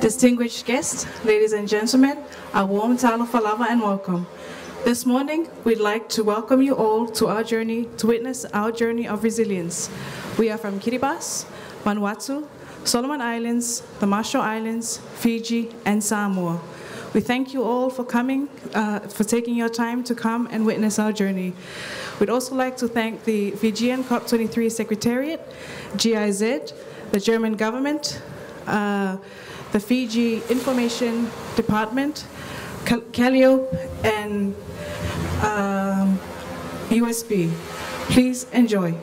Distinguished guests, ladies and gentlemen, a warm talo falava and welcome. This morning, we'd like to welcome you all to our journey, to witness our journey of resilience. We are from Kiribati, Vanuatu, Solomon Islands, the Marshall Islands, Fiji, and Samoa. We thank you all for coming, for taking your time to come and witness our journey. We'd also like to thank the Fijian COP23 Secretariat, GIZ, the German government, the Fiji Information Department, Calliope, and USB. Please enjoy.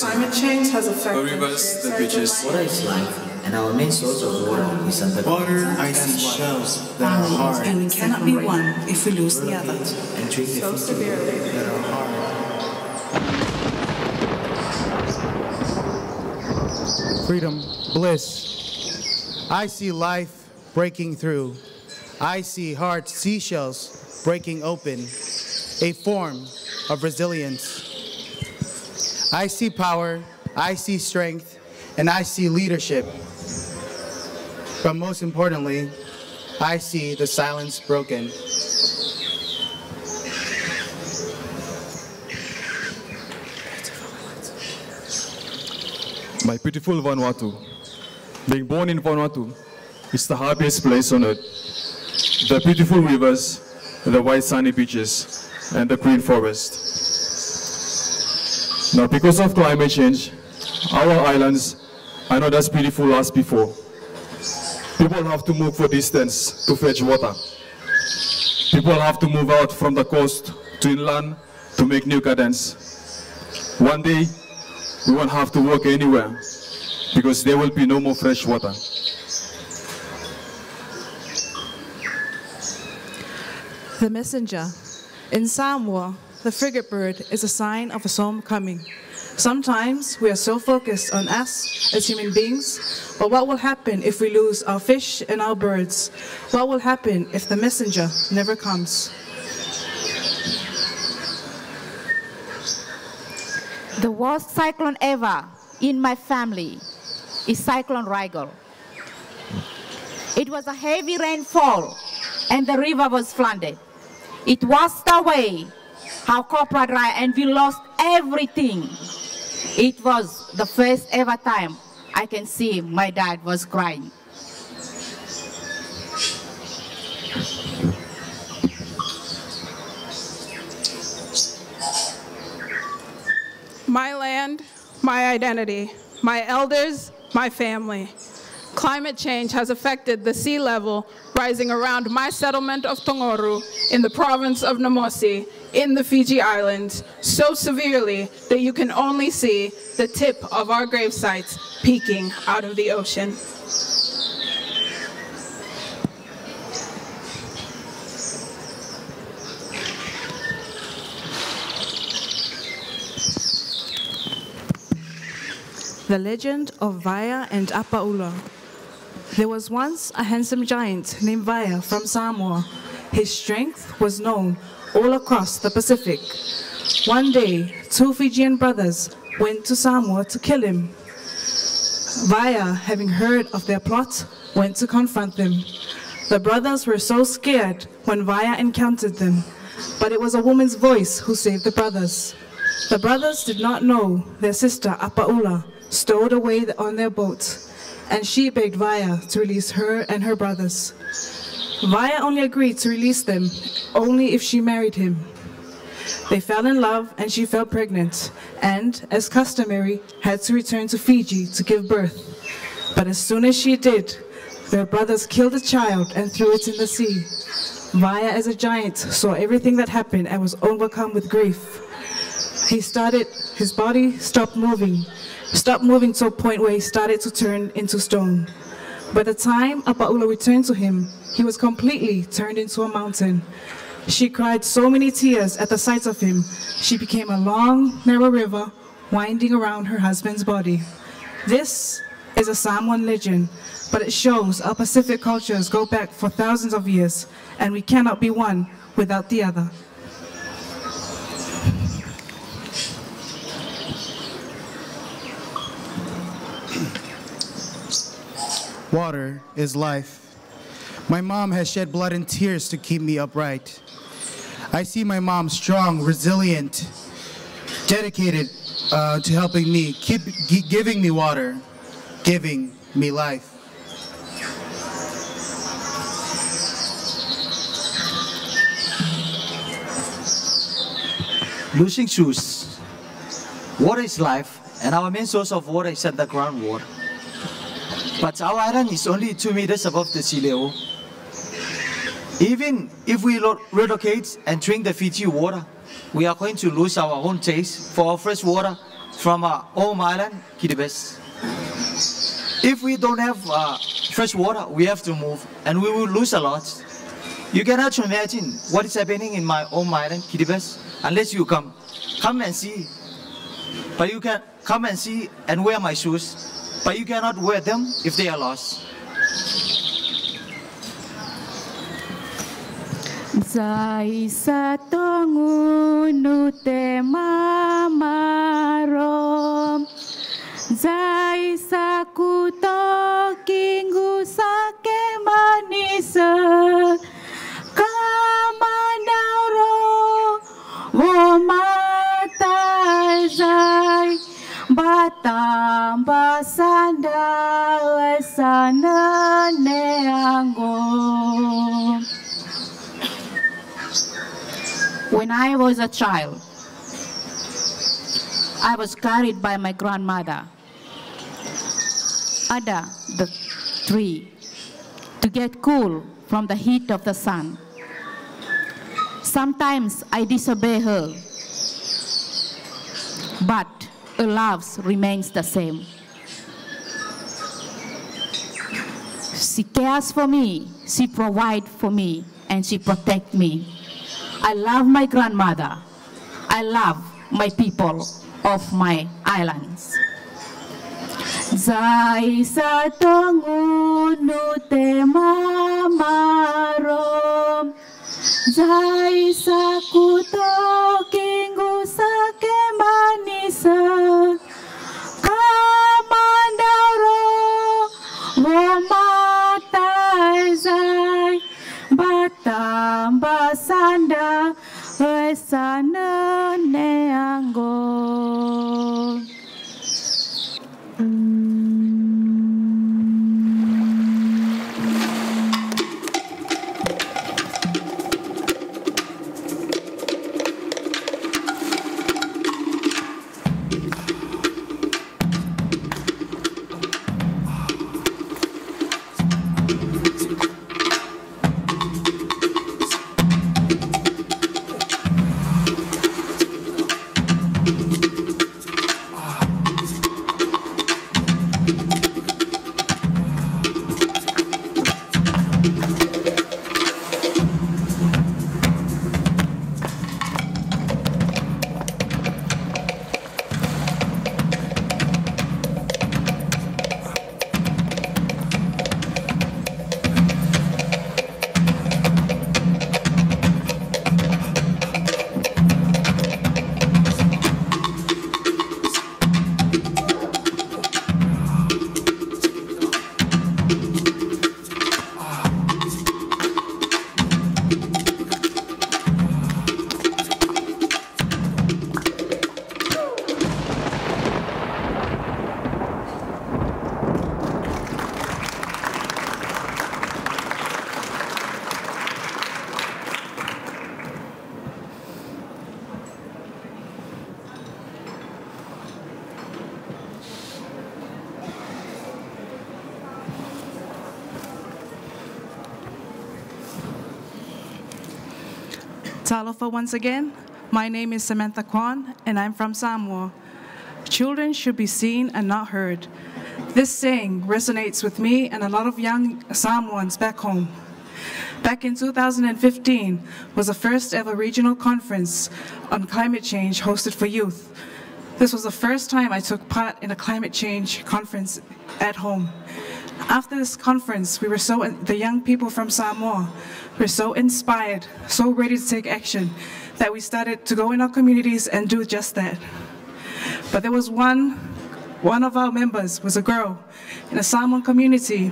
Climate change has affected the rivers, the beaches. Water is life, and our main source of water is under water, ice, and shells that are hard. And we cannot be one if we lose the other. And treat so severely that are hard. Freedom, bliss. I see life breaking through. I see hard seashells breaking open. A form of resilience. I see power, I see strength, and I see leadership. But most importantly, I see the silence broken. My beautiful Vanuatu, being born in Vanuatu, it's the happiest place on earth. The beautiful rivers, the white sunny beaches, and the green forest. Now, because of climate change, our islands are not as beautiful as before. People have to move for distance to fetch water. People have to move out from the coast to inland to make new gardens. One day, we won't have to walk anywhere because there will be no more fresh water. The messenger. In Samoa, the frigate bird is a sign of a storm coming. Sometimes we are so focused on us as human beings, but what will happen if we lose our fish and our birds? What will happen if the messenger never comes? The worst cyclone ever in my family is Cyclone Rigel. It was a heavy rainfall and the river was flooded. It washed away our copra dry and we lost everything. It was the first ever time I can see my dad was crying. My land, my identity, my elders, my family. Climate change has affected the sea level rising around my settlement of Tongoru in the province of Namosi in the Fiji Islands so severely that you can only see the tip of our gravesites peeking out of the ocean. The legend of Vaya and Apaula. There was once a handsome giant named Vaya from Samoa. His strength was known all across the Pacific. One day, two Fijian brothers went to Samoa to kill him. Vaya, having heard of their plot, went to confront them. The brothers were so scared when Vaya encountered them, but it was a woman's voice who saved the brothers. The brothers did not know their sister Apaula stowed away on their boat, and she begged Vaya to release her and her brothers. Vaya only agreed to release them only if she married him. They fell in love and she fell pregnant and, as customary, had to return to Fiji to give birth. But as soon as she did, their brothers killed the child and threw it in the sea. Vaya, as a giant, saw everything that happened and was overcome with grief. His body stopped moving to a point where he started to turn into stone. By the time Apaula returned to him, he was completely turned into a mountain. She cried so many tears at the sight of him, she became a long, narrow river winding around her husband's body. This is a Samoan legend, but it shows our Pacific cultures go back for thousands of years, and we cannot be one without the other. Water is life. My mom has shed blood and tears to keep me upright. I see my mom strong, resilient, dedicated to helping me, keep giving me water, giving me life. Losing shoes. Water is life, and our main source of water is underground water. But our island is only 2 meters above the sea level. Even if we relocate and drink the Fiji water, we are going to lose our own taste for our fresh water from our home island, Kiribati. If we don't have fresh water, we have to move, and we will lose a lot. You cannot imagine what is happening in my home island, Kiribati, unless you come and see. But you can come and see and wear my shoes. But you cannot wear them if they are lost. Zaisa tongunu te mamarom, zaisa kuto kingu sake manisa, kamanauro womatai Batam basanda sana neango. When I was a child, I was carried by my grandmother under the tree to get cool from the heat of the sun. Sometimes I disobey her but a love remains the same. She cares for me, she provides for me, and she protects me. I love my grandmother. I love my people of my islands. Zai sa tongunu te mamarom, zai sa kuto kingu sa ke manisa, kamandaro womatai zai, batamba sanda esana neango. Aloha once again. My name is Samantha Kwan, and I'm from Samoa. Children should be seen and not heard. This saying resonates with me and a lot of young Samoans back home. Back in 2015 was the first ever regional conference on climate change hosted for youth. This was the first time I took part in a climate change conference at home. After this conference, the young people from Samoa were so inspired, so ready to take action, that we started to go in our communities and do just that. But there was one of our members was a girl in a Samoan community.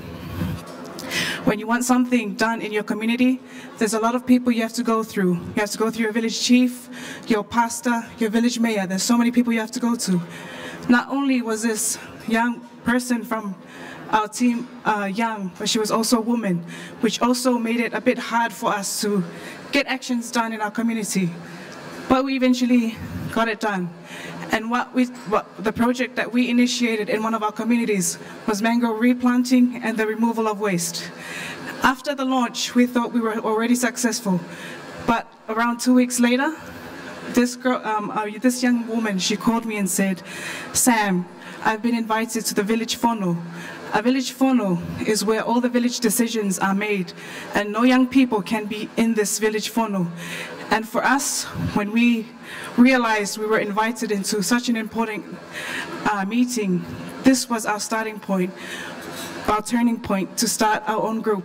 When you want something done in your community, there's a lot of people you have to go through. You have to go through your village chief, your pastor, your village mayor. There's so many people you have to go to. Not only was this young person from our team young, but she was also a woman, which also made it a bit hard for us to get actions done in our community. But we eventually got it done. And the project that we initiated in one of our communities was mango replanting and the removal of waste. After the launch, we thought we were already successful, but around 2 weeks later, this young woman, she called me and said, "Sam, I've been invited to the village whānau." A village whānau is where all the village decisions are made, and no young people can be in this village whānau. And for us, when we realized we were invited into such an important meeting, this was our starting point, our turning point to start our own group.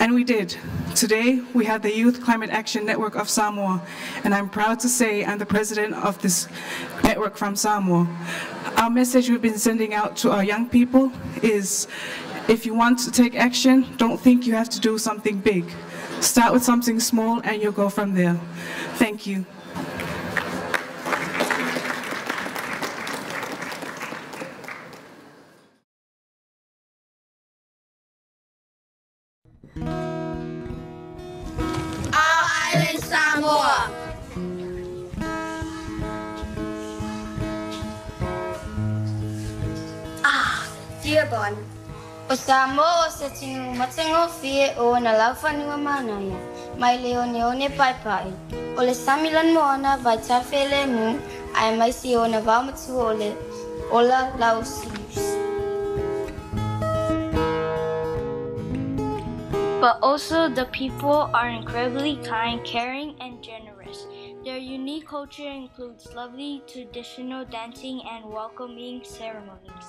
And we did. Today, we have the Youth Climate Action Network of Samoa, and I'm proud to say I'm the president of this network from Samoa. Our message we've been sending out to our young people is, if you want to take action, don't think you have to do something big. Start with something small, and you'll go from there. Thank you. O Samoa se tinu matengo fie o na laufanua manana, mai leone o ne paipai. O le samilan moana vai tafele mu, ai mai si ona vamatu ole ola lausius. But also the people are incredibly kind, caring, and generous. Their unique culture includes lovely traditional dancing and welcoming ceremonies.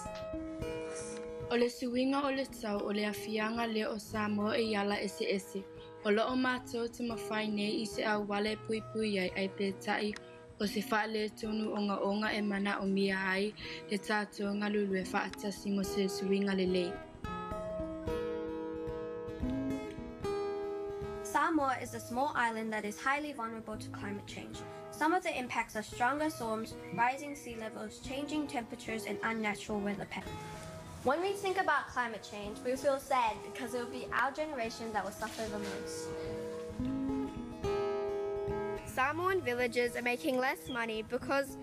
Ole suinga ole tau ole afianga le o Samoa e yala ese ese. Ole o mātou te mawhai nei i se au wale pui pui ai ai pētai o se whaale tonu onga onga e mana o mia ai le tātou ngā lulu e whaatasi mo se suinga le lei. Samoa is a small island that is highly vulnerable to climate change. Some of the impacts are stronger storms, rising sea levels, changing temperatures, and unnatural weather patterns. When we think about climate change, we feel sad because it will be our generation that will suffer the most. Samoan villagers are making less money because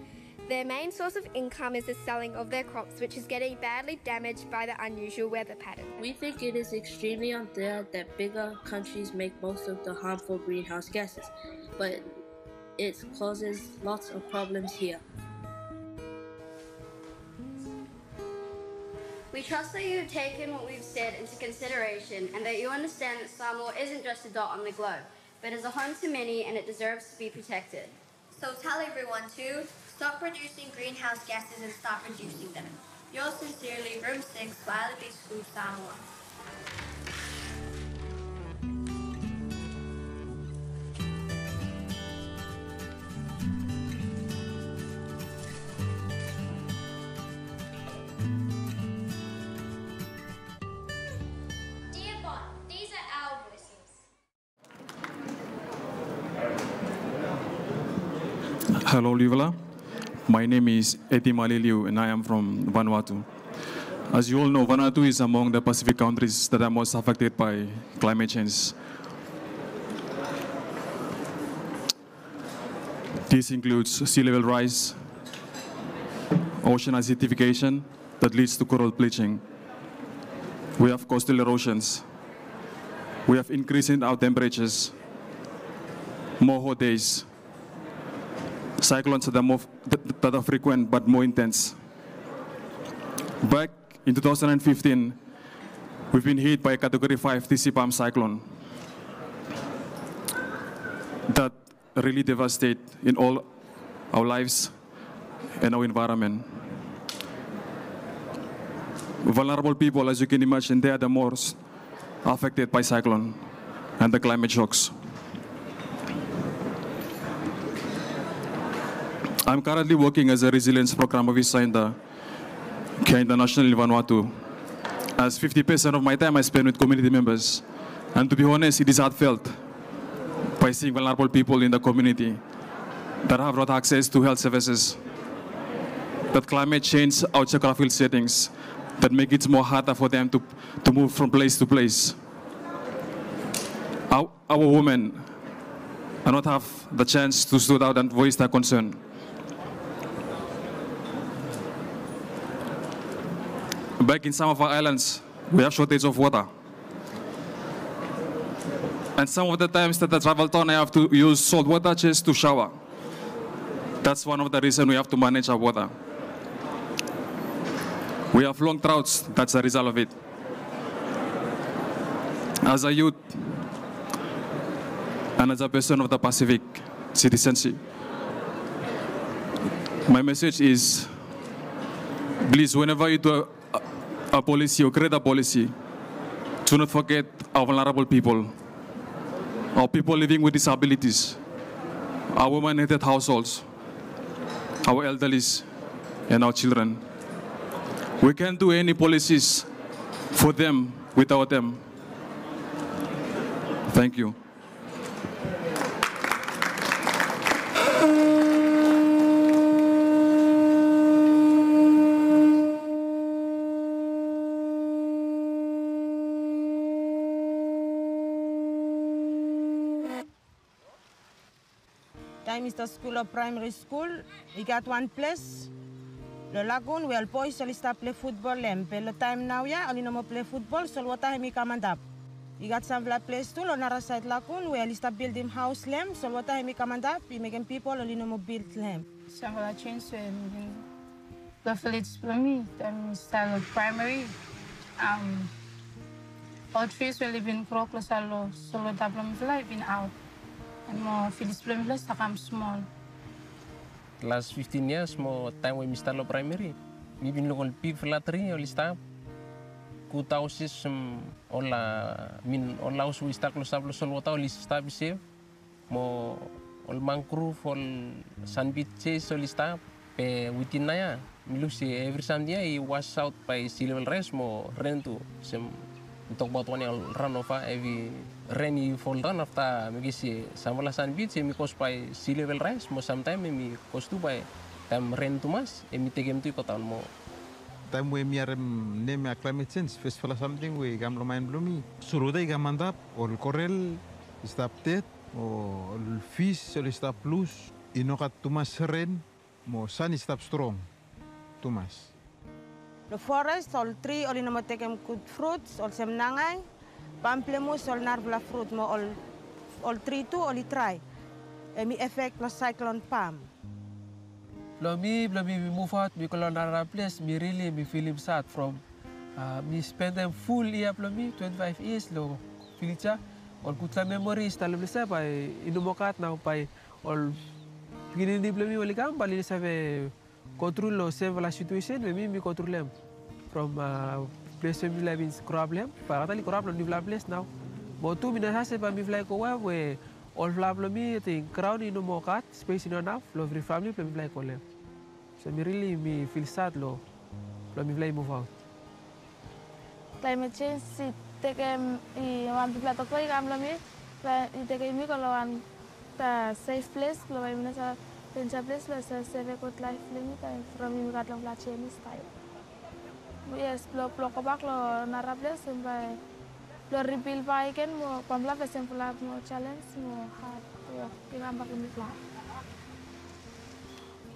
their main source of income is the selling of their crops, which is getting badly damaged by the unusual weather pattern. We think it is extremely unfair that bigger countries make most of the harmful greenhouse gases, but it causes lots of problems here. We trust that you have taken what we've said into consideration and that you understand that Samoa isn't just a dot on the globe, but is a home to many and it deserves to be protected. So tell everyone to stop producing greenhouse gases and stop reducing them. Yours sincerely, Room 6, Wildebeest School, Samoa. Hello, Yula. My name is Eti Maleliu, and I am from Vanuatu. As you all know, Vanuatu is among the Pacific countries that are most affected by climate change. This includes sea level rise, ocean acidification that leads to coral bleaching. We have coastal erosions. We have increase in our temperatures, more hot days, cyclones that are frequent but more intense. Back in 2015, we've been hit by a Category 5 Eti Maleliu cyclone that really devastated in all our lives and our environment. Vulnerable people, as you can imagine, they are the most affected by cyclone and the climate shocks. I'm currently working as a resilience program officer in the Care International in Vanuatu, as 50% of my time I spend with community members. And to be honest, it is heartfelt by seeing vulnerable people in the community that have not access to health services, that climate change our geographical settings, that make it more harder for them to move from place to place. Our women do not have the chance to stood out and voice their concern. Back in some of our islands, we have shortage of water. And some of the times that I travel town, I have to use salt water just to shower. That's one of the reasons we have to manage our water. We have long droughts, that's the result of it. As a youth, and as a person of the Pacific citizenship, my message is, please, whenever you do a policy or create a policy, do not forget our vulnerable people, our people living with disabilities, our women-headed households, our elderly, and our children. We can't do any policies for them without them. Thank you. Is the school of primary school. We got one place, the lagoon, where boys used to play football. And by the time now, yeah, only no more play football. So what time we come and up? You got some black place too, on our side lakun, where we start building house lamb, so what time we come and up, we making people only no more build lamb. So I'm gonna change the village for me, then start with primary. All trees will live in crook, so the problem live in out. And more village problem less come small. Last 15 years, more time we start with primary. We've been looking people lately, all this time. Good houses, all mean all houses we start with sable, so what all is established. More all mangrove, all sand beaches, all this time. Within Naya, Milusi every Sunday he was out by sea level rise, more rain too. We talk about one run over every rain you fall down after maybe see some of the sand beach and cause by sea level rise, more sometimes we cause too by time rain too much and we take him to Kotan more. Time we are name a climate change, first for something we come to mind bloomy. Suruday Gamandap or Corel is updated or fish or is up loose, you know, too much rain, more sun is up strong, too much. The forest, all tree, all inamo takem good fruits, all sem nangai, pamplemousse, all narvla fruit, mo all tree too, all try. Emi effect no cyclone palm. Blomi we move out because another place me really me feeling sad from me spend them full year blomi 25 years lo filicha all good memories talibli sa by inumokat na by all pinindi blomi walikam balili sa be. Control or save the situation, we control them. From place where we live in Scrabble, but actually Scrabble is a place now. But two minutes ago, we fly away where all Scrabble me the crowd in no more cut space in enough. Every family we fly away. So me really me feel sad lo. We fly move out. Climate change is taking one people to fly away. It's taking me to one safe place. We minutes ago. Pencha place was a good life limit and from him got long Chinese style. We explore Plokobak or Nara place and by rebuild by again more Pamla was simple, more challenge, more hard work.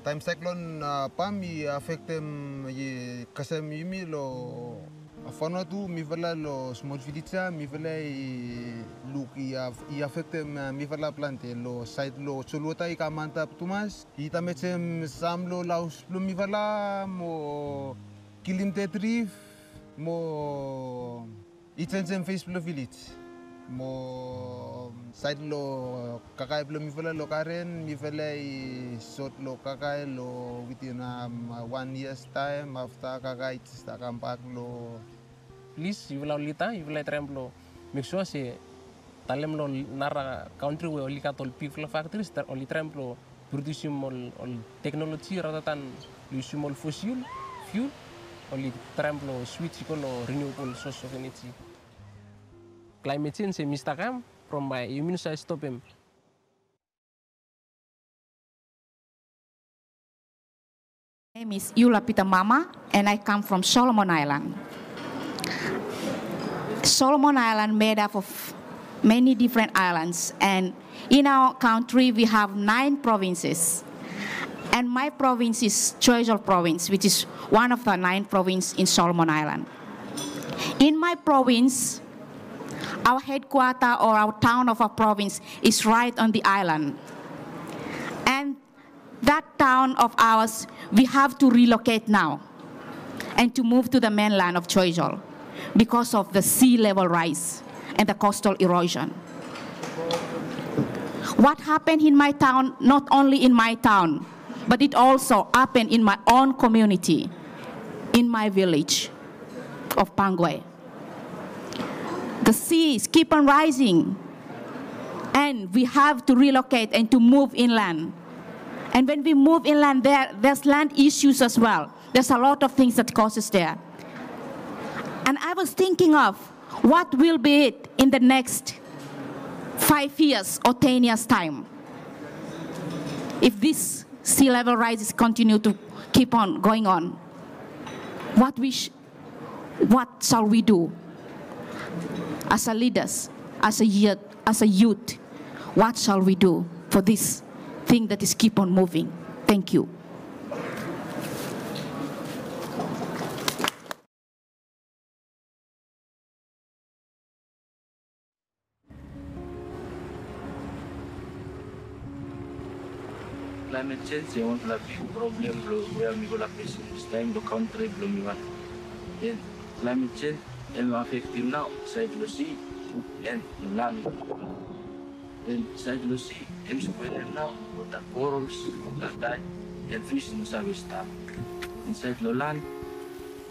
Time cyclone Pami affect them Kasem Yumi lo Vanuatu, Mivala lo small village, Mivala look I affect them Mivala plant lo side lo Choluota I kamanta tumas. Ita mechem sam lo laus lo Mivala mo kilim tetrif mo itensem face lo village mo side lo kakai lo Mivala lo karen Mivala short lo kakai lo within 1 year's time after kakai ista kampak lo. Please, you will lita, you will tremblo. Make sure say, talem lo nara country we only got all people factories that only tremblo producing all technology rather than using all fossil fuel. Only tremblo switch color renewable source of energy. Climate change is mistaken from my immune side stop him. My name is Yula Peter Mama, and I come from Solomon Island. Solomon Island made up of many different islands, and in our country we have 9 provinces. And my province is Choiseul Province, which is one of the 9 provinces in Solomon Island. In my province, our headquarters or our town of our province is right on the island. And that town of ours, we have to relocate now and to move to the mainland of Choiseul, because of the sea level rise and the coastal erosion. What happened in my town, not only in my town, but it also happened in my own community, in my village of Pangwe. The seas keep on rising, and we have to relocate and to move inland. And when we move inland, there's land issues as well. There's a lot of things that causes there. And I was thinking of what will be it in the next 5 years or 10 years' time if this sea level rises continue to keep on going on. What shall we do as a leaders, as a youth? What shall we do for this thing that is keep on moving? Thank you. climate change, they won't have big problem where we go like this time, the country blooming one. Then climate change, and affect him now, Cyclone C and land. Then Cyclone C, and square now, with the corals, that die, and fish in the service time. Inside the land,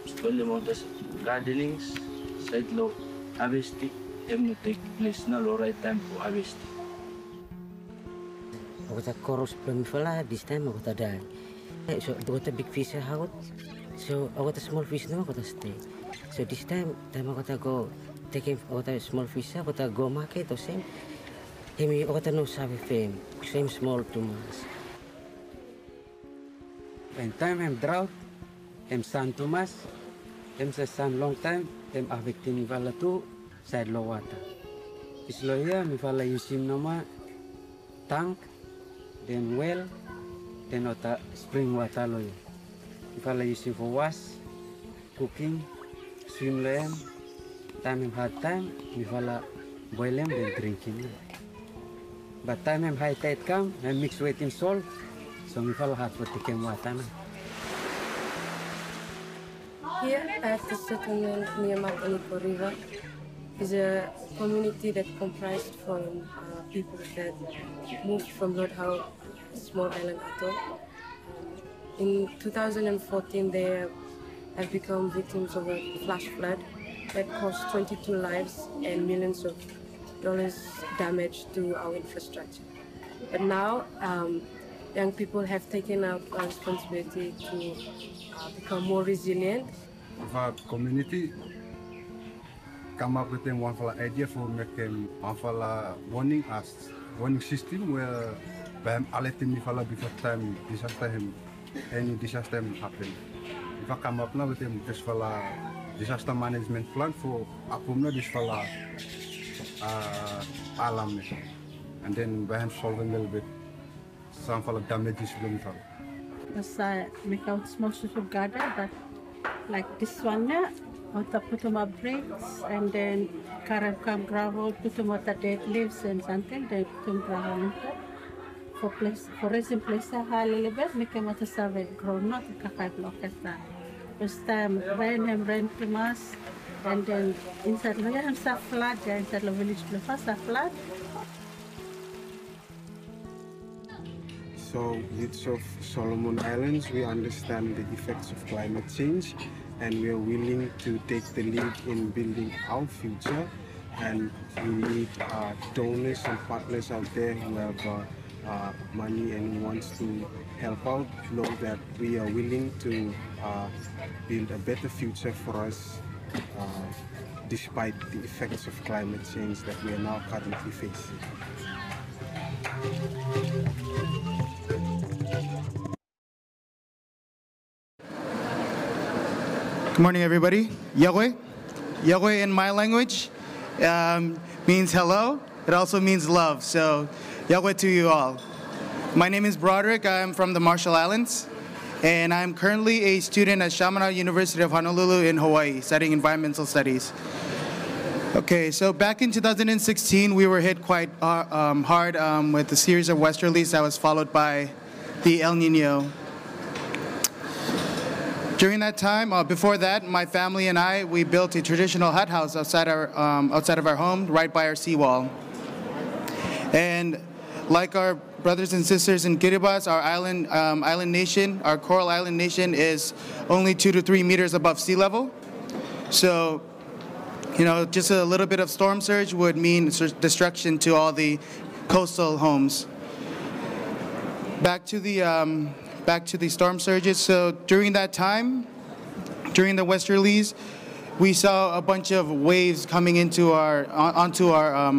square mountains, gardenings, side low harvesting, and not take place now, the right time for harvesting. Agota corals plumifera this time agota die. So agota big fish out. So agota small fish now agota stay. So this time agota go taking agota small fish agota go market or same. Hemi agota no save fame same small 2 months. When time I'm drought, I'm sun 2 months, I'm the sun long time, I'm affecting me vala too side low water. Isloya me vala usim nama tank. Then well, then water, spring water loy. If I use it for wash, cooking, swim loy, time I'm hard time, if I boil them, then drinking. But time I'm high tide come, I mix with in salt, so if I hard for taking water. Here at the settlement near Mount Olipo River is a community that comprised from people that moved from Lord Howe, small island atoll. In 2014, they have become victims of a flash flood that caused 22 lives and millions of dollars damage to our infrastructure. But now, young people have taken up our responsibility to become more resilient. Of our community, come up with them one for idea for make them one for warning system where by alerting if before time disaster him any disaster happen. If I come up now with them just for disaster management plan for apumna this for alarm and then by solving a little bit some for damages bloom for. As I make out small social garden that like this one now. Ota putuma bricks and then karakam gravel, putuma dead leaves and something, then putum gravel. For place for resin place a high little bit, make a mata survey grow not kakai block at that. First time rain and rain to us and then inside the and sa flood inside the village to first a flood. So youths of Solomon Islands, we understand the effects of climate change. And we are willing to take the lead in building our future. And we need donors and partners out there who have money and who wants to help out, know that we are willing to build a better future for us despite the effects of climate change that we are now currently facing. Good morning, everybody. Yahweh. Yahweh in my language means hello. It also means love. So, Yahweh to you all. My name is Broderick. I'm from the Marshall Islands. And I'm currently a student at Shamanu University of Honolulu in Hawaii, studying environmental studies. Okay, so back in 2016, we were hit quite hard with a series of westerlies that was followed by the El Nino. During that time, before that, my family and I, we built a traditional hut house outside of our home, right by our seawall. And like our brothers and sisters in Kiribati, our island nation, our coral island nation is only 2 to 3 meters above sea level. So, you know, just a little bit of storm surge would mean destruction to all the coastal homes. Back to the storm surges. So during that time, during the westerlies, we saw a bunch of waves coming into onto our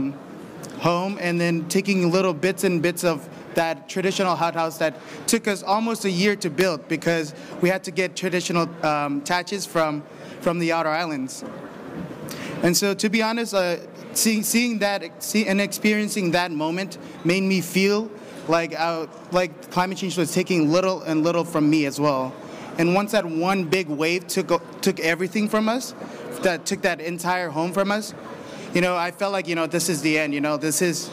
home, and then taking little bits and bits of that traditional hothouse that took us almost a year to build because we had to get traditional thatches from the outer islands. And so, to be honest, seeing that and experiencing that moment made me feel like climate change was taking little and little from me as well. And once that one big wave took everything from us, that took that entire home from us, you know, I felt like, you know, this is the end, you know, this is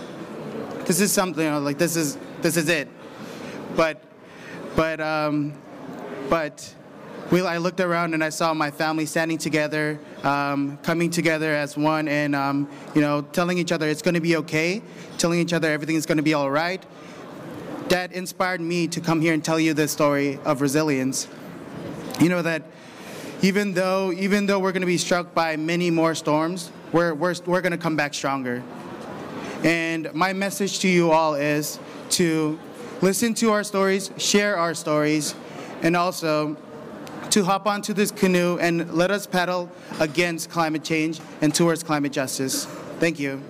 something, you know, like this is it. But I looked around and I saw my family standing together, coming together as one, and telling each other it's going to be okay, telling each other everything is going to be all right. That inspired me to come here and tell you this story of resilience. You know that even though we're going to be struck by many more storms, we're going to come back stronger. And my message to you all is to listen to our stories, share our stories, and also to hop onto this canoe and let us paddle against climate change and towards climate justice. Thank you.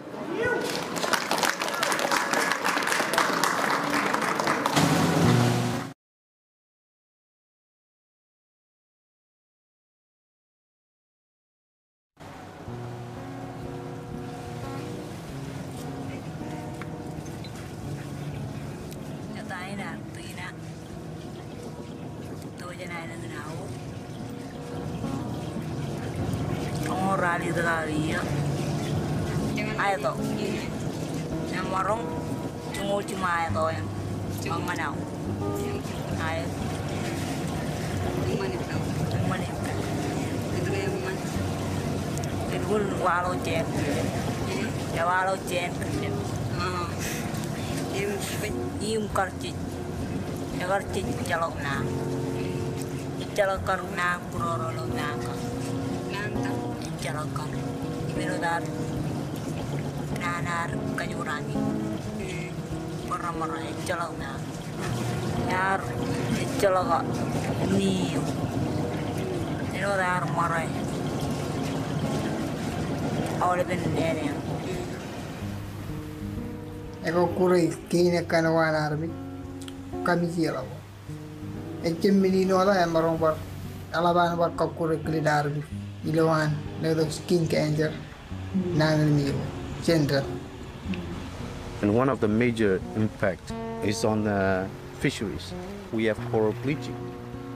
And one of the major impact is on the fisheries. We have coral bleaching,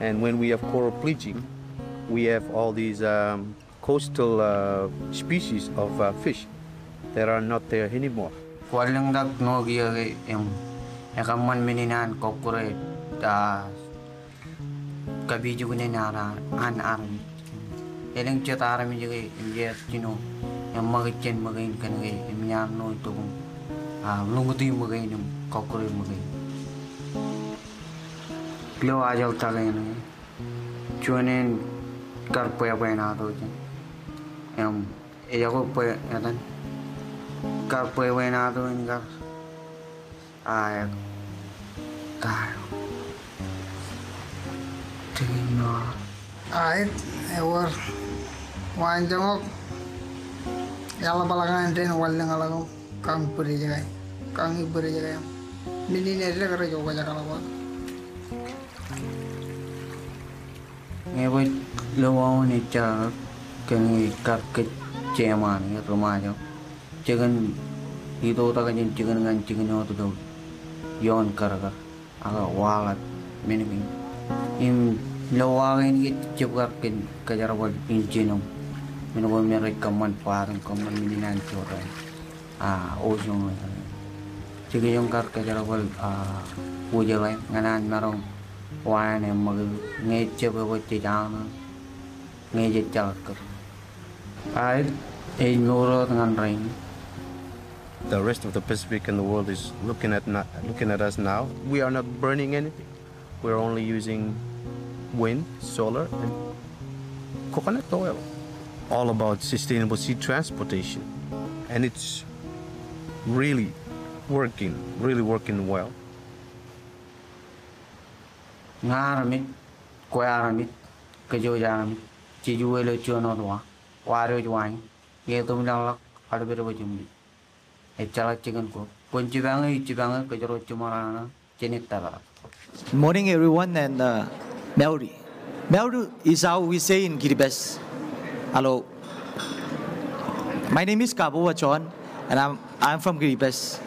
and when we have coral bleaching, we have all these coastal species of fish that are not there anymore. The rest of the Pacific and the world is looking at us now. We are not burning anything. We're only using wind, solar, and coconut oil. All about sustainable sea transportation, and it's really working well. Morning, everyone, and Melody. Melody is how we say in Kiribati. Hello. My name is Kabo Wachon, and I'm from Kiribati.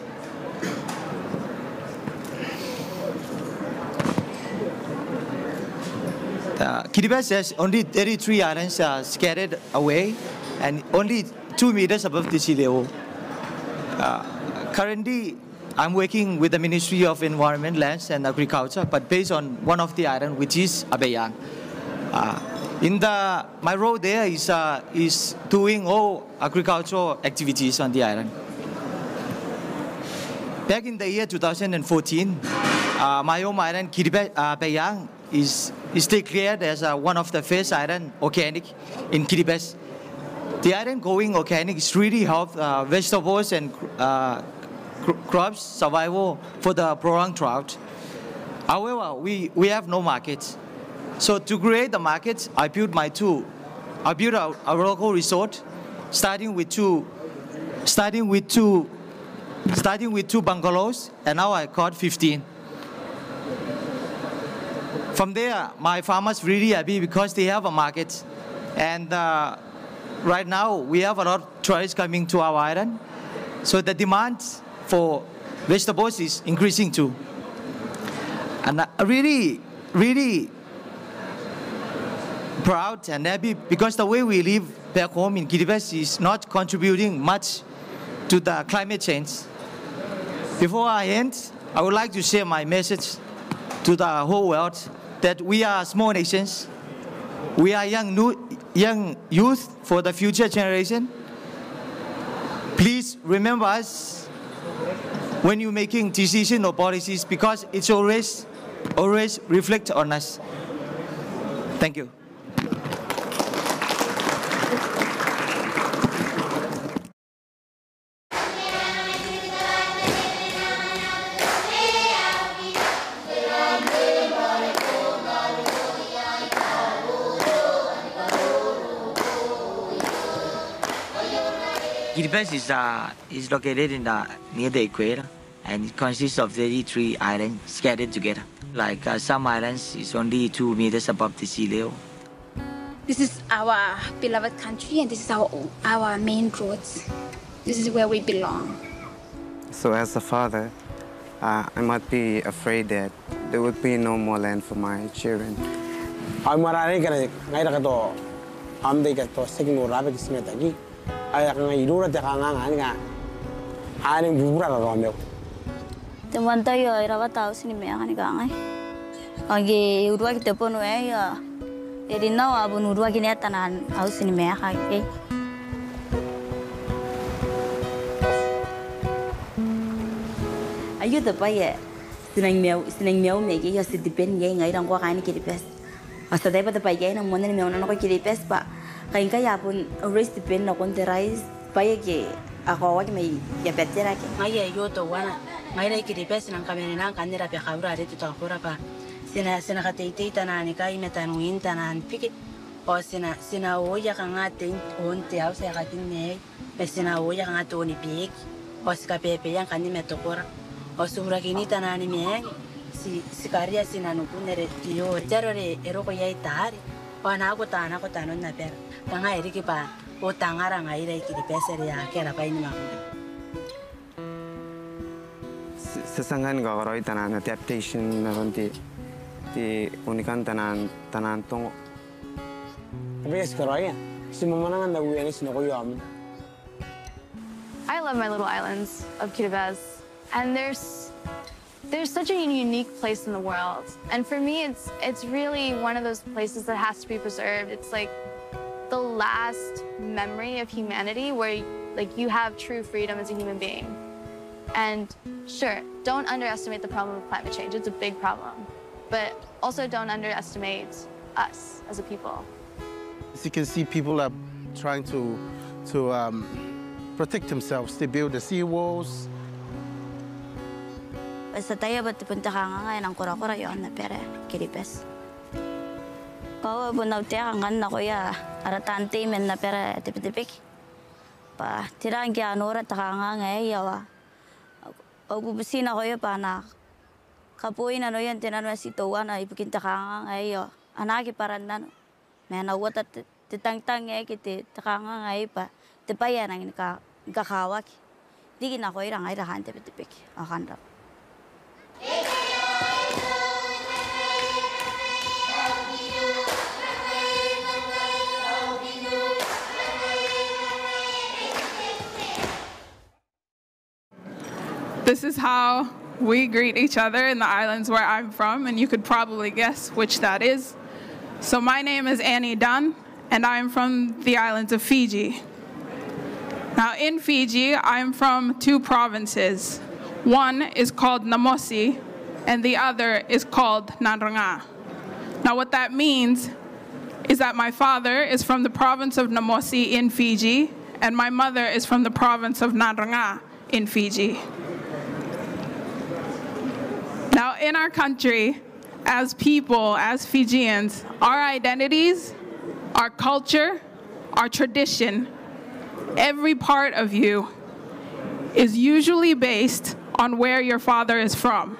Kiribati has only 33 islands scattered away and only 2 meters above the sea level. Currently, I'm working with the Ministry of Environment, Lands and Agriculture, but based on one of the islands, which is Abeyan. My role there is doing all agricultural activities on the island. Back in the year 2014, my home island, Kiribati, is declared as one of the first island organic in Kiribati. The island going organic is really help vegetables and crops survival for the prolonged drought. However, we have no market. So to create the market, I built my tool. I built a local resort, starting with two bungalows, and now I caught 15. From there, my farmers really happy because they have a market, and right now we have a lot of tourists coming to our island. So the demand for vegetables is increasing too. And I really proud and happy because the way we live back home in Kiribati is not contributing much to the climate change. Before I end, I would like to share my message to the whole world that we are small nations. We are young youth for the future generation. Please remember us when you're making decisions or policies, because it's always reflect on us. Thank you. Kiribati is located near the equator, and it consists of 33 islands scattered together. Like some islands, it's only 2 meters above the sea level. This is our beloved country, and this is our main roots. This is where we belong. So as a father, I might be afraid that there would be no more land for my children. Sesangan gawai tanan adaptation nanti di unikan tanan tong. I love my little islands of Kiribati, and there's such a unique place in the world, and for me, it's really one of those places that has to be preserved. It's like the last memory of humanity where like you have true freedom as a human being. And sure, don't underestimate the problem of climate change. It's a big problem. But also don't underestimate us as a people. As you can see, people are trying to protect themselves. They build the sea walls. The This is how we greet each other in the islands where I'm from, and you could probably guess which that is. So my name is Annie Dunn, and I'm from the islands of Fiji. Now in Fiji, I'm from two provinces. One is called Namosi, and the other is called Nanranga. Now what that means is that my father is from the province of Namosi in Fiji, and my mother is from the province of Nanranga in Fiji. Now in our country, as people, as Fijians, our identities, our culture, our tradition, every part of you is usually based on where your father is from.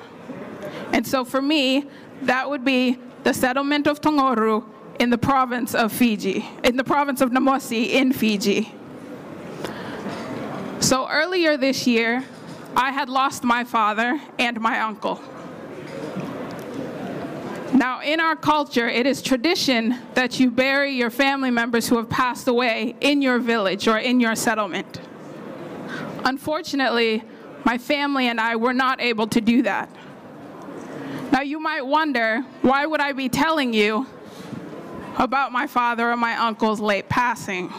And so for me, that would be the settlement of Tongoru in the province of Fiji, in the province of Namosi in Fiji. So earlier this year, I had lost my father and my uncle. Now in our culture, it is tradition that you bury your family members who have passed away in your village or in your settlement. Unfortunately, my family and I were not able to do that. Now you might wonder, why would I be telling you about my father or my uncle's late passing?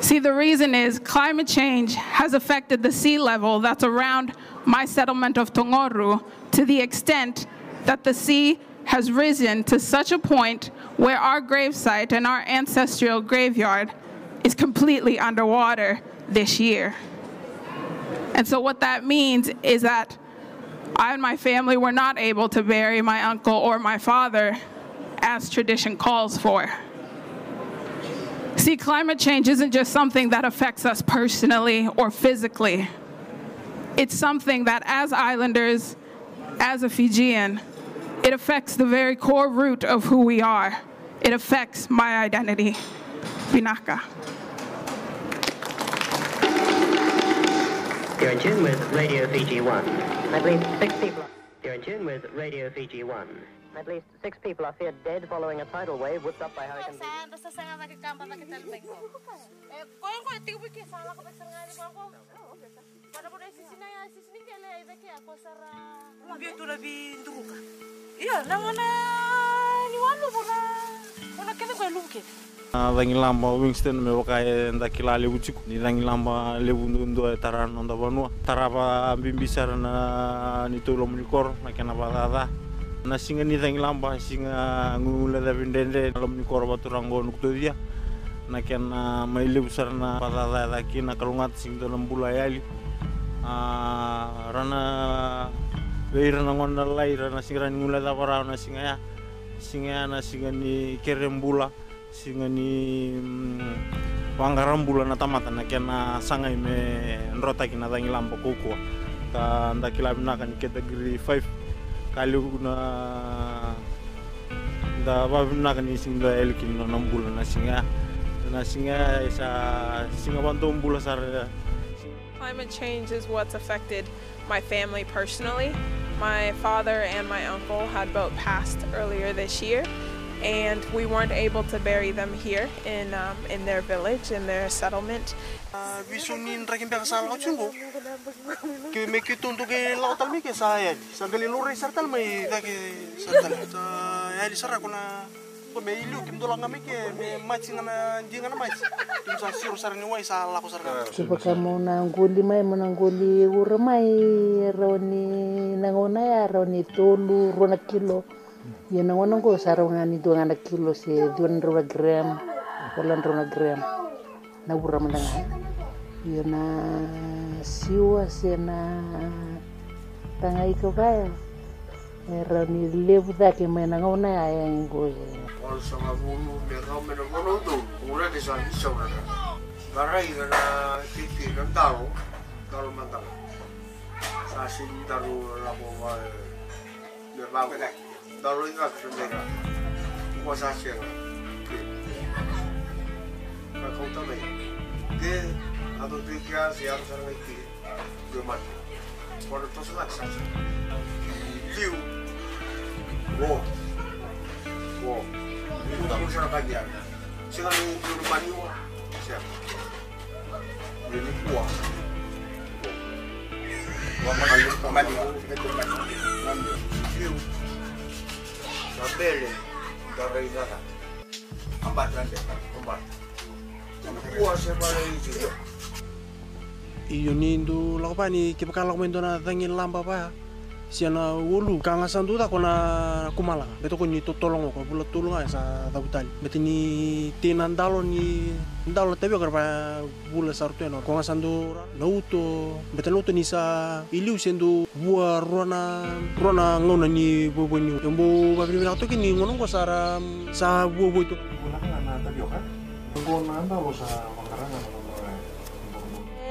See, the reason is climate change has affected the sea level that's around my settlement of Tongoru to the extent that the sea has risen to such a point where our gravesite and our ancestral graveyard is completely underwater this year. And so what that means is that I and my family were not able to bury my uncle or my father as tradition calls for. See, climate change isn't just something that affects us personally or physically. It's something that as islanders, as a Fijian, it affects the very core root of who we are. It affects my identity, Vinaka. You're in tune with Radio VG1. At least six people. You're in tune with Radio VG1. At least six people are feared dead following a tidal wave whipped up by hurricane. Langilamba Winston Mewakai and Dakila Levuchuk, Langilamba Levundo Taran on the Vanua, Tarava Bimbisarana Nitolomnicor, Macanavada, Nashing anything Lamba, sing a Ngula Vindende, Lomnicorva Turango Nuctudia, Nakana, my Livsarna, Pada, Kina Kalumat, Sing the Lambula, Rana Verananda Lai, Ranasingula Davara, Nasinga, Singana, Singani Kerembula. Singani wangarambula natamata nakena sanga ime nrota kina dangilambo kokwa ka ndakilabina kan category 5 kali kuna da babina kan singla elkin no nambula na singa sa singa bandombula sar. Climate change is what's affected my family personally. My father and my uncle had both passed earlier this year, and we weren't able to bury them here in their village, in their settlement. Yana wanangu sarungani 200 kilo se 200 gram, 400 gram na buramdanga. Yana siwa sena tangai kobaya. Rani lebuda ke menangona ya ngoje. All sama bulu merome no monodo, ura de san sora. Barai na titi randao, kalau mandang. Sasin daru labowa berbagai. You need to Lopani, Kipakalamendona, Dangin Lamba Ba, Siena Wulu, Kangasanduda, Kumala, Betokuni Tolongo, Bulatula, as a Dabutan, Betini Tinandaloni, Dalo Tebograva, Bula Sarteno, Kongasandura, Nauto, Betalutonisa, Illusendu, Bua Rona, Lonani, Bubunu, Mbu, Babina Tokini, Monongosara, Sabu, Tabioca.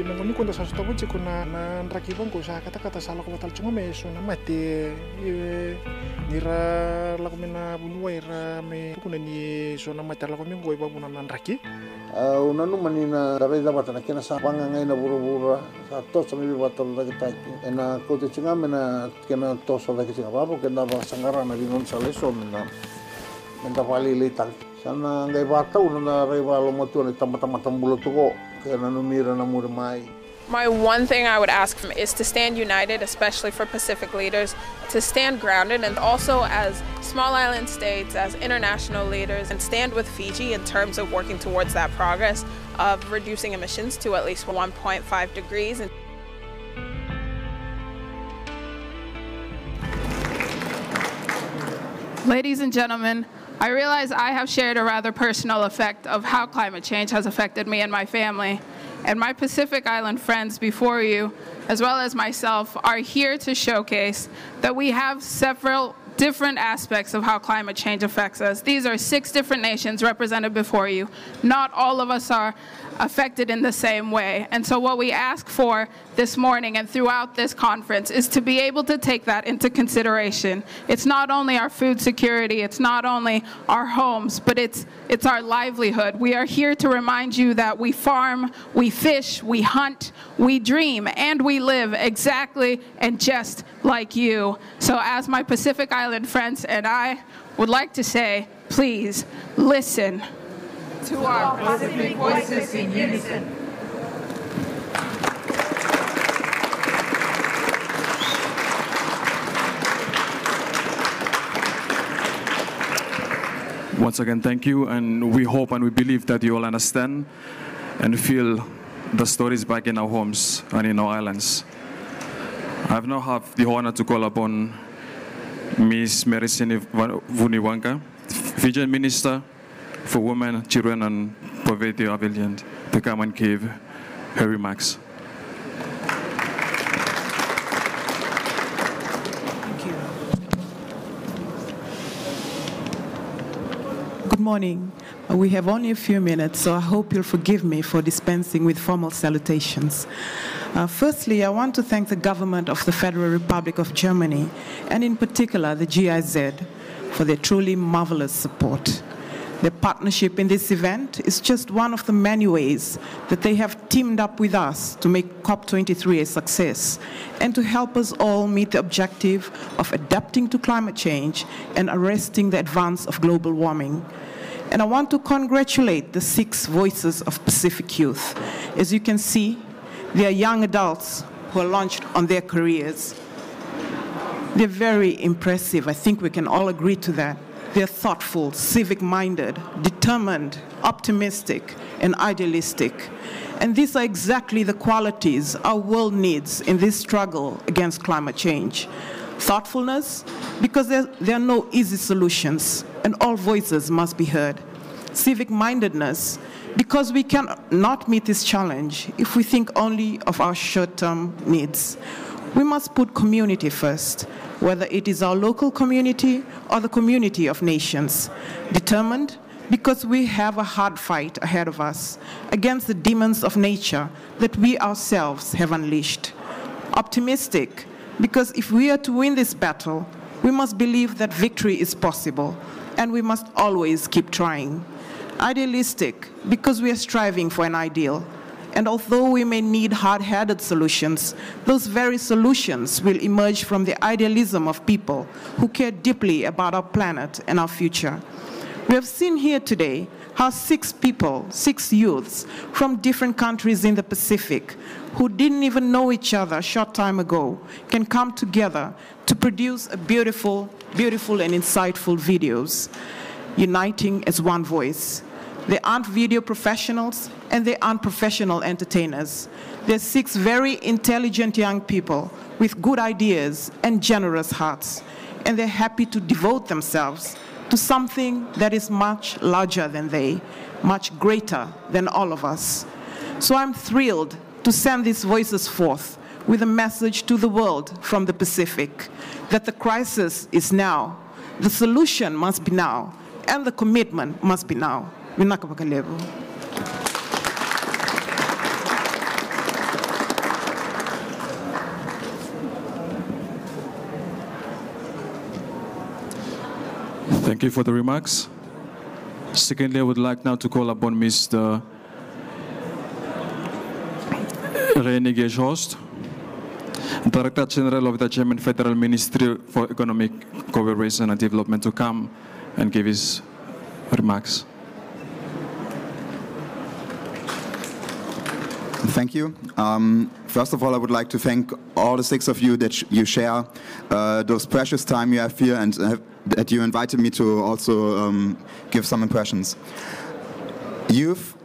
na kami kung sa sustabu ciko na nanrakibang ko sa kata-kata sa lako batal cuma may so na mati nira lako mina bunuay ra may kunan ni so na mati lako ming goy babu na nanraki unano manina daray dapat na kina sa pangangay na buru-bura sa tos sa mibatal na kita na kote cunga mina kina tos sa kita cunga babu kina basangara na binon sa leso mina mentapali litang sana ngay batau na daray balomotuan itamatamatan bulotuko. My one thing I would ask is to stand united, especially for Pacific leaders, to stand grounded, and also as small island states, as international leaders, and stand with Fiji in terms of working towards that progress of reducing emissions to at least 1.5 degrees. Ladies and gentlemen, I realize I have shared a rather personal effect of how climate change has affected me and my family, and my Pacific Island friends before you, as well as myself, are here to showcase that we have several different aspects of how climate change affects us. These are 6 different nations represented before you. Not all of us are affected in the same way. And so what we ask for this morning and throughout this conference is to be able to take that into consideration. It's not only our food security, it's not only our homes, but it's our livelihood. We are here to remind you that we farm, we fish, we hunt, we dream, and we live exactly and just like you. So as my Pacific Island friends and I would like to say, please listen to our Pacific voices in unison. Once again, thank you, and we hope and we believe that you all understand and feel the stories back in our homes and in our islands. I've now had the honor to call upon Ms. Merisini Vuniwanka, Fijian Minister for Women, Children, and Poverty Abeyan, to come and give her remarks. Thank you. Good morning. We have only a few minutes, so I hope you'll forgive me for dispensing with formal salutations. Firstly, I want to thank the government of the Federal Republic of Germany, and in particular the GIZ, for their truly marvelous support. Their partnership in this event is just one of the many ways that they have teamed up with us to make COP23 a success and to help us all meet the objective of adapting to climate change and arresting the advance of global warming. And I want to congratulate the 6 voices of Pacific youth. As you can see, they are young adults who are launched on their careers. They're very impressive. I think we can all agree to that. They're thoughtful, civic-minded, determined, optimistic, and idealistic. And these are exactly the qualities our world needs in this struggle against climate change. Thoughtfulness, because there are no easy solutions, and all voices must be heard. Civic-mindedness, because we cannot meet this challenge if we think only of our short-term needs. We must put community first, whether it is our local community or the community of nations. Determined, because we have a hard fight ahead of us against the demons of nature that we ourselves have unleashed. Optimistic, because if we are to win this battle, We must believe that victory is possible, and we must always keep trying. Idealistic, because we are striving for an ideal. And although we may need hard-headed solutions, those very solutions will emerge from the idealism of people who care deeply about our planet and our future. We have seen here today how six youths from different countries in the Pacific who didn't even know each other a short time ago can come together to produce a beautiful and insightful videos, uniting as one voice. They aren't video professionals, and they aren't professional entertainers. They're six very intelligent young people with good ideas and generous hearts, and they're happy to devote themselves to something that is much larger than they, much greater than all of us. So I'm thrilled to send these voices forth with a message to the world from the Pacific that the crisis is now, the solution must be now, and the commitment must be now. Thank you for the remarks. Secondly, I would like now to call upon Mr. René George-Horst, Director General of the German Federal Ministry for Economic Cooperation and Development, to come and give his remarks. Thank you. First of all, I would like to thank all the six of you that you share those precious time you have here, and that you invited me to also give some impressions. Youth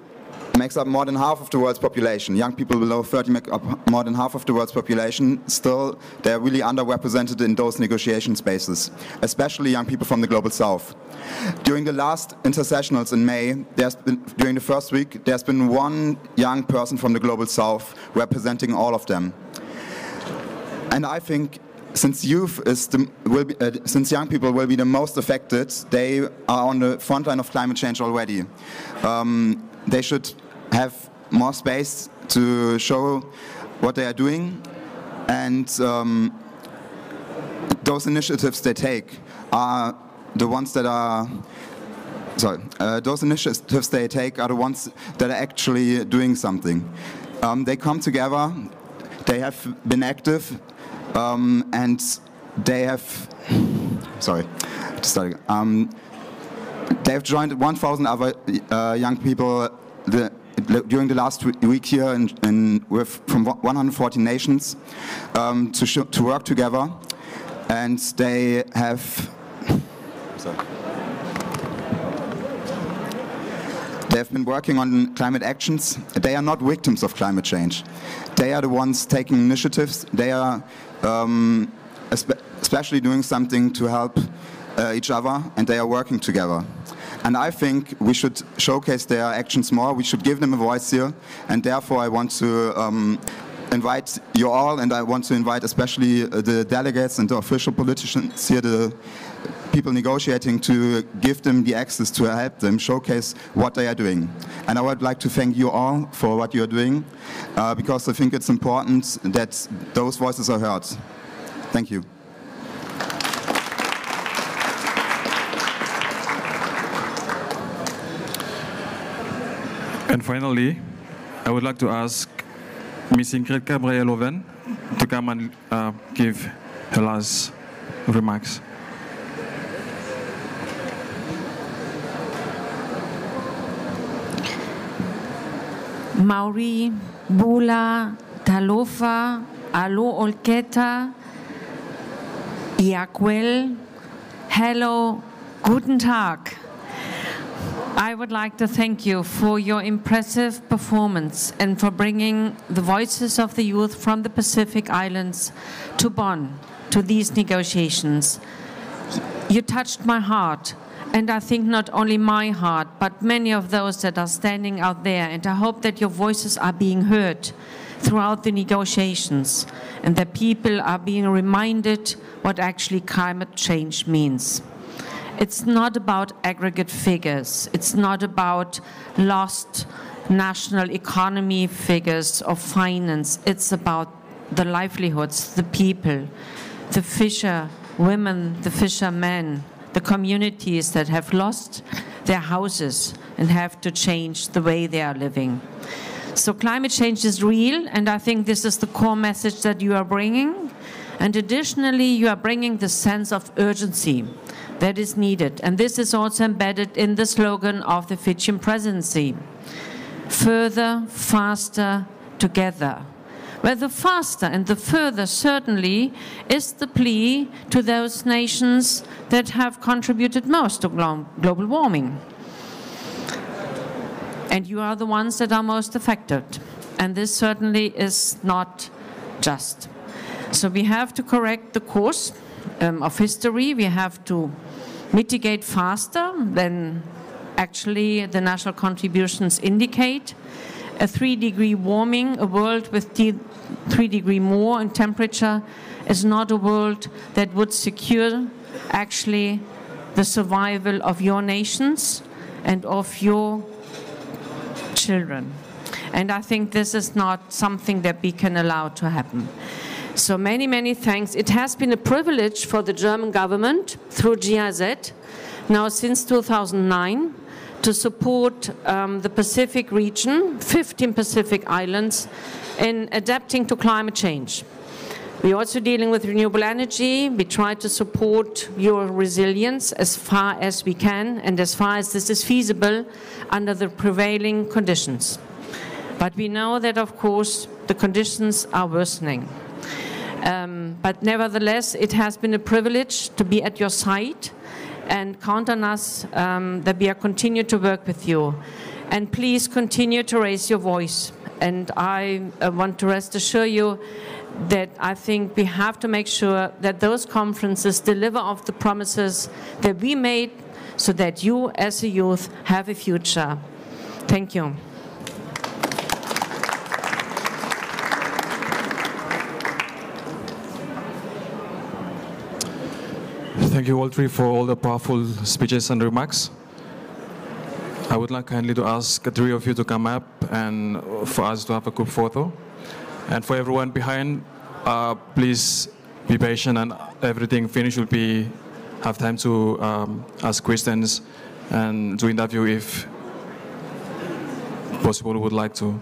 makes up more than half of the world's population. Young people below 30 make up more than half of the world's population. Still, they are really underrepresented in those negotiation spaces, especially young people from the Global South. During the last intersessionals in May, during the first week, there's been one young person from the Global South representing all of them. And I think since youth is since young people will be the most affected, they are on the front line of climate change already. They should have more space to show what they are doing, and those initiatives they take are the ones that are, actually doing something. They come together, they have been active, and they have, they've joined 1,000 other young people during the last week here from 140 nations to work together, and they have been working on climate actions. They are not victims of climate change. They are the ones taking initiatives. They are especially doing something to help each other, and they are working together. And I think we should showcase their actions more. We should give them a voice here, and therefore I want to invite you all, and I want to invite especially the delegates and the official politicians here, the people negotiating, to give them the access to help them showcase what they are doing. And I would like to thank you all for what you are doing, because I think it's important that those voices are heard. Thank you. And finally, I would like to ask Ms. Ingrid Gabriel-Oven to come and give her last remarks. Maori, Bula, Talofa, Alo Olketa, Iakwel, hello, guten Tag. I would like to thank you for your impressive performance and for bringing the voices of the youth from the Pacific Islands to Bonn, to these negotiations. You touched my heart, and I think not only my heart, but many of those that are standing out there, and I hope that your voices are being heard throughout the negotiations, and that people are being reminded what actually climate change means. It's not about aggregate figures. It's not about lost national economy figures or finance. It's about the livelihoods, the people, the fisher, women, the fishermen, the communities that have lost their houses and have to change the way they are living. So climate change is real, and I think this is the core message that you are bringing. And additionally, you are bringing the sense of urgency that is needed. And this is also embedded in the slogan of the Fijian presidency, further, faster, together. Where the faster and the further certainly is the plea to those nations that have contributed most to global warming. And you are the ones that are most affected. And this certainly is not just. So we have to correct the course of history. We have to mitigate faster than actually the national contributions indicate. A 3-degree warming, a world with 3 degrees more in temperature, is not a world that would secure actually the survival of your nations and of your children. And I think this is not something that we can allow to happen. So many, many thanks. It has been a privilege for the German government through GIZ now since 2009 to support the Pacific region, 15 Pacific Islands, in adapting to climate change. We're also dealing with renewable energy. We try to support your resilience as far as we can and as far as this is feasible under the prevailing conditions. But we know that, of course, the conditions are worsening. But nevertheless, it has been a privilege to be at your side and count on us that we are continue to work with you. And please continue to raise your voice. And I want to rest assure you that I think we have to make sure that those conferences deliver of the promises that we made so that you as a youth have a future. Thank you. Thank you all three for all the powerful speeches and remarks. I would like kindly to ask the three of you to come up and for us to have a group photo. And for everyone behind, please be patient and everything finished will be, have time to ask questions and to interview if possible would like to.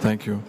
Thank you.